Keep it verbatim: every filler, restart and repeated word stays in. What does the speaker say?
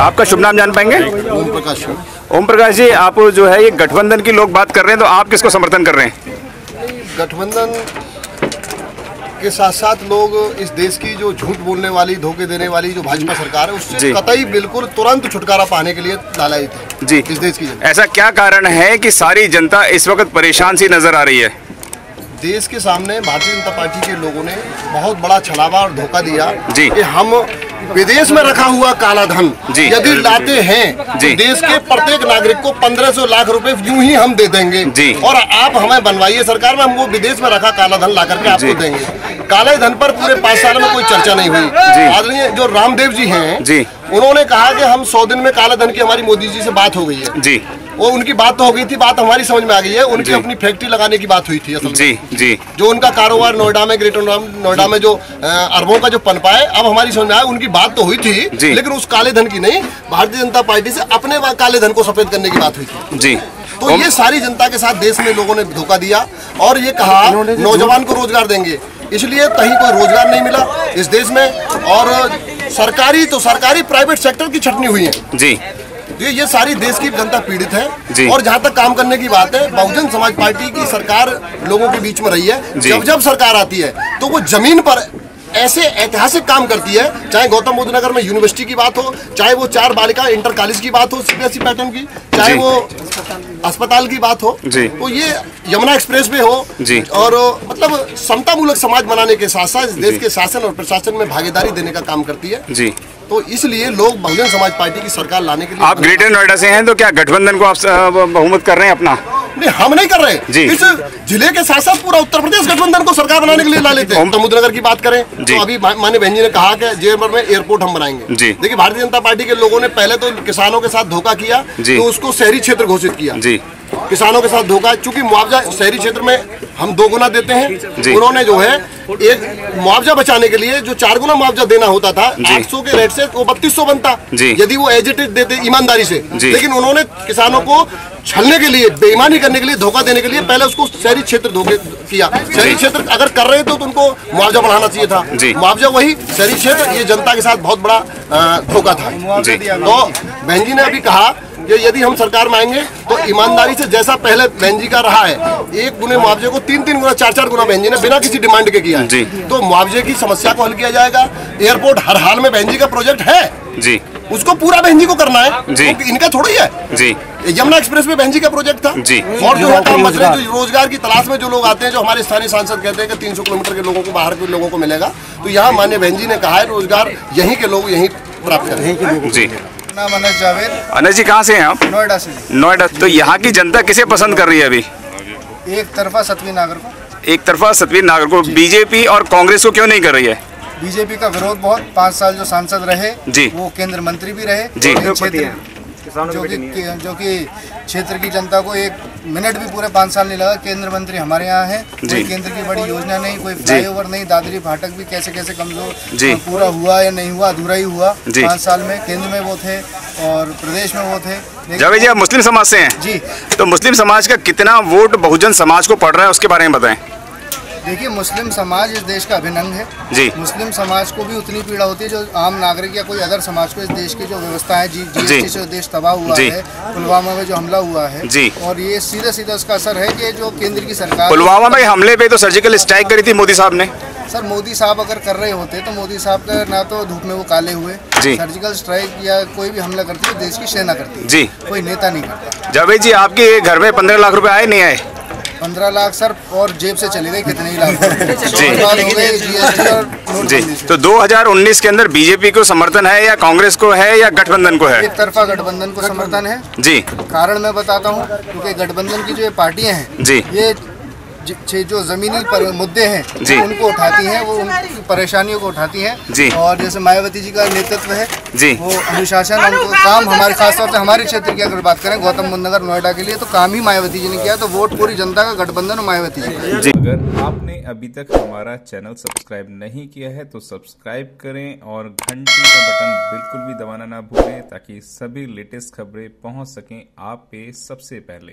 आपका शुभ नाम जान पाएंगे? ओम प्रकाश। ओम प्रकाश जी, आप जो है ये गठबंधन की लोग बात कर रहे हैं, तो आप किसको समर्थन कर रहे हैं? गठबंधन के साथ साथ लोग इस देश की जो झूठ बोलने वाली, धोखे देने वाली जो भाजपा सरकार है, उससे कतई बिल्कुल तुरंत छुटकारा पाने के लिए लालायित है जी इस देश की जनता। ऐसा क्या कारण है कि सारी जनता इस वक्त परेशान सी नजर आ रही है? देश के सामने भारतीय जनता पार्टी के लोगों ने बहुत बड़ा छलावा और धोखा दिया जी कि हम विदेश में रखा हुआ काला धन यदि लाते हैं तो देश के प्रत्येक नागरिक को पंद्रह सौ लाख रुपए यूं ही हम दे देंगे जी। और आप हमें बनवाइए सरकार में, हम वो विदेश में रखा काला धन ला करके आपको देंगे। काले धन पर पूरे पाँच साल में कोई चर्चा नहीं हुई। आदरणीय जो रामदेव जी हैं जी, उन्होंने कहा कि हम सौ दिन में काला धन की हमारी मोदी जी से बात हो गई है जी। वो उनकी बात तो हो गई थी, बात हमारी समझ में आ गई है। उनकी अपनी फैक्ट्री लगाने की बात हुई थी असल जी जी। जो उनका कारोबार नोएडा में, ग्रेटर नोएडा में जो अरबों का जो पनपा है, अब हमारी समझ में आया उनकी बात तो हुई थी, लेकिन उस काले धन की नहीं, भारतीय जनता पार्टी से अपने काले धन को सफेद करने की बात हुई थी जी। तो ये सारी जनता के साथ देश में लोगों ने धोखा दिया और ये कहा नौजवान को रोजगार देंगे, इसलिए कहीं कोई रोजगार नहीं मिला इस देश में। और सरकारी तो सरकारी प्राइवेट सेक्टर की छटनी हुई है जी। ये ये सारी देश की जनता पीड़ित है। और जहाँ तक काम करने की बात है, बहुजन समाज पार्टी की सरकार लोगों के बीच में रही है। जब जब सरकार आती है तो वो जमीन पर ऐसे ऐतिहासिक काम करती है, चाहे गौतम बुद्ध नगर में यूनिवर्सिटी की बात हो, चाहे वो चार बालिका इंटर कॉलेज की बात हो C B S E pattern की, चाहे वो अस्पताल की बात हो, तो ये यमुना एक्सप्रेसवे हो। और मतलब समतामूलक समाज बनाने के साथ साथ देश के शासन और प्रशासन में भागीदारी देने का काम करती है जी। तो इसलिए लोग बहुजन समाज पार्टी की सरकार लाने के लिए। आप ग्रेटर नोएडा से हैं, तो क्या गठबंधन को आप बहुमत कर रहे हैं अपना? नहीं, हम नहीं कर रहे। इस जिले के साथ साथ पूरा उत्तर प्रदेश गठबंधन को सरकार बनाने के लिए ला लेते हैं। तो मुद्रनगर की बात करें तो अभी मानेबेंजी ने कहा कि जेवर में एयरपोर्ट हम बनाएंगे। देखिए, भारतीय जनता पार्टी के लोगों ने पहले तो किसानों के साथ धोखा किया, तो उसको शहरी क्षेत्र घोषित किया। किसानों के साथ धोखा, चूंकि मुआवजा शहरी क्षेत्र में हम दो गुना देते हैं, उन्होंने जो है एक मुआवजा बचाने के लिए जो चार गुना मुआवजा देना होता था, आठ सौ के रेट से वो बत्तीस सौ बनता यदि वो एजेट देते ईमानदारी से। लेकिन उन्होंने किसानों को छलने के लिए, बेईमानी करने के लिए, धोखा देने के लिए पहले उसको शहरी क्षेत्र धोखे किया। शहरी क्षेत्र अगर कर रहे तो, तो उनको मुआवजा बढ़ाना चाहिए था, मुआवजा वही शहरी क्षेत्र। ये जनता के साथ बहुत बड़ा धोखा था। तो बहन जी ने अभी कहा यदि हम सरकार में आएंगे तो ईमानदारी से, जैसा पहले बहनजी का रहा है, एक गुने मुआवजे को तीन तीन गुना, चार चार गुना बहनजी ने बिना किसी डिमांड के किया जी। तो मुआवजे की समस्या को हल किया जाएगा। एयरपोर्ट हर हाल में बहनजी का प्रोजेक्ट है जी, उसको पूरा बहनजी को करना है जी। तो इनका थोड़ा ही है जी। यमुना एक्सप्रेस में बहनजी का प्रोजेक्ट था जी। और जो है काम मसले, जो रोजगार की तलाश में जो लोग आते हैं, जो हमारे स्थानीय सांसद कहते हैं कि तीन सौ किलोमीटर के लोगों को, बाहर के लोगों को मिलेगा, तो यहाँ माननीय बहनजी ने कहा है रोजगार यहीं के लोग यहीं प्राप्त करें जी। नाम अनस जावेद। अनस जी, कहाँ से हैं आप? नोएडा से। नोएडा। तो यहाँ की जनता किसे पसंद कर रही है अभी? एक तरफा सतवीर नागर को। एक तरफा सतवीर नागर को बीजेपी और कांग्रेस को क्यों नहीं कर रही है? बीजेपी का विरोध बहुत, पाँच साल जो सांसद रहे जी, वो केंद्र मंत्री भी रहे जी, जो कि जो कि क्षेत्र की जनता को एक मिनट भी पूरे पाँच साल नहीं लगा। केंद्र मंत्री हमारे यहाँ है, कोई केंद्र की बड़ी योजना नहीं, कोई फ्लाईओवर नहीं, दादरी फाटक भी कैसे कैसे कमजोर, तो पूरा हुआ या नहीं हुआ, अधूरा ही हुआ पाँच साल में। केंद्र में वो थे और प्रदेश में वो थे। जावेद जी, आप मुस्लिम समाज से हैं जी, तो मुस्लिम समाज का कितना वोट बहुजन समाज को पड़ रहा है, उसके बारे में बताएं। देखिए, मुस्लिम समाज इस देश का अभिनंग है जी। मुस्लिम समाज को भी उतनी पीड़ा होती है जो आम नागरिक या कोई अदर समाज को। इस देश की जो व्यवस्था है जी, जीएसटी से देश तबाह हुआ है, पुलवामा में जो हमला हुआ है जी, और ये सीधा सीधा उसका असर है कि जो केंद्र की सरकार। पुलवामा में हमले पे तो सर्जिकल स्ट्राइक करी थी मोदी साहब ने। सर, मोदी साहब अगर कर रहे होते तो मोदी साहब का ना तो धूप में वो काले हुए। सर्जिकल स्ट्राइक या कोई भी हमला करती है देश की सेना करती है जी, कोई नेता नहीं करता। जावेद जी, आपके घर में पंद्रह लाख रुपए आए नहीं आए? पंद्रह लाख सर, और जेब से चले गए कितने ही लाख जी। तो दो हज़ार उन्नीस के अंदर बीजेपी को समर्थन है या कांग्रेस को है या गठबंधन को है? एक तरफा गठबंधन को समर्थन है जी। कारण मैं बताता हूँ, क्योंकि गठबंधन की जो ये पार्टियां हैं जी, ये जो जमीनी पर मुद्दे हैं जी, उनको उठाती हैं, वो उनकी परेशानियों को उठाती हैं जी। और जैसे मायावती जी का नेतृत्व है जी, वो अनुशासन, उनको काम, हमारे खासतौर से हमारे क्षेत्र की अगर बात करें, गौतम बुद्ध नगर नोएडा के लिए तो काम ही मायावती जी ने किया। तो वोट पूरी जनता का गठबंधन और मायावती जी, जी। अगर आपने अभी तक हमारा चैनल सब्सक्राइब नहीं किया है तो सब्सक्राइब करें और घंटी का बटन बिल्कुल भी दबाना ना भूलें, ताकि सभी लेटेस्ट खबरें पहुँच सकें आप पे सबसे पहले।